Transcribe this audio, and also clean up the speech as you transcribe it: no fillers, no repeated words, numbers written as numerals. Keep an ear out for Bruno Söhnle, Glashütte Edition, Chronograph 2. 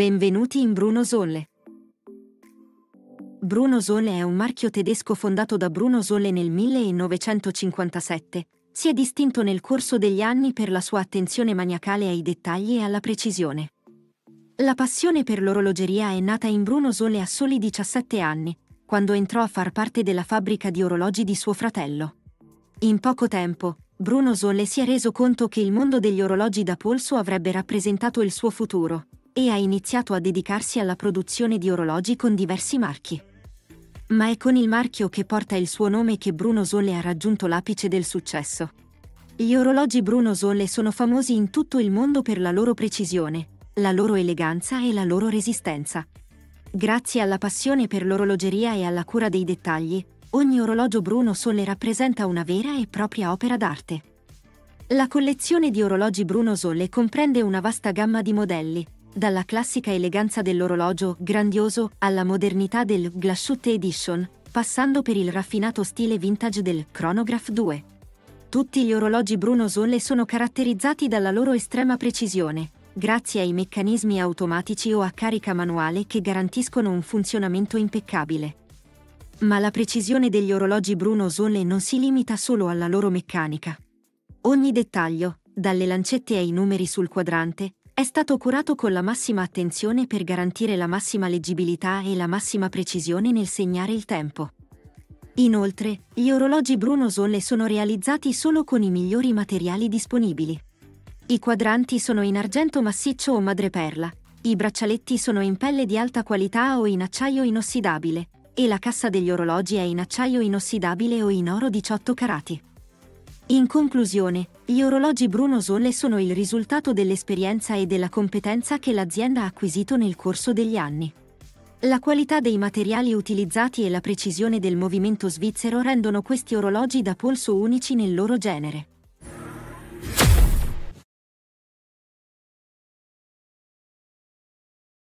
Benvenuti in Bruno Söhnle. Bruno Söhnle è un marchio tedesco fondato da Bruno Söhnle nel 1957. Si è distinto nel corso degli anni per la sua attenzione maniacale ai dettagli e alla precisione. La passione per l'orologeria è nata in Bruno Söhnle a soli 17 anni, quando entrò a far parte della fabbrica di orologi di suo fratello. In poco tempo, Bruno Söhnle si è reso conto che il mondo degli orologi da polso avrebbe rappresentato il suo futuro, e ha iniziato a dedicarsi alla produzione di orologi con diversi marchi. Ma è con il marchio che porta il suo nome che Bruno Söhnle ha raggiunto l'apice del successo. Gli orologi Bruno Söhnle sono famosi in tutto il mondo per la loro precisione, la loro eleganza e la loro resistenza. Grazie alla passione per l'orologeria e alla cura dei dettagli, ogni orologio Bruno Söhnle rappresenta una vera e propria opera d'arte. La collezione di orologi Bruno Söhnle comprende una vasta gamma di modelli, dalla classica eleganza dell'orologio grandioso alla modernità del Glashütte Edition, passando per il raffinato stile vintage del Chronograph 2. Tutti gli orologi Bruno Söhnle sono caratterizzati dalla loro estrema precisione, grazie ai meccanismi automatici o a carica manuale che garantiscono un funzionamento impeccabile. Ma la precisione degli orologi Bruno Söhnle non si limita solo alla loro meccanica. Ogni dettaglio, dalle lancette ai numeri sul quadrante, è stato curato con la massima attenzione per garantire la massima leggibilità e la massima precisione nel segnare il tempo. Inoltre, gli orologi Bruno Söhnle sono realizzati solo con i migliori materiali disponibili. I quadranti sono in argento massiccio o madreperla, i braccialetti sono in pelle di alta qualità o in acciaio inossidabile, e la cassa degli orologi è in acciaio inossidabile o in oro 18 carati. In conclusione, gli orologi Bruno Söhnle sono il risultato dell'esperienza e della competenza che l'azienda ha acquisito nel corso degli anni. La qualità dei materiali utilizzati e la precisione del movimento svizzero rendono questi orologi da polso unici nel loro genere.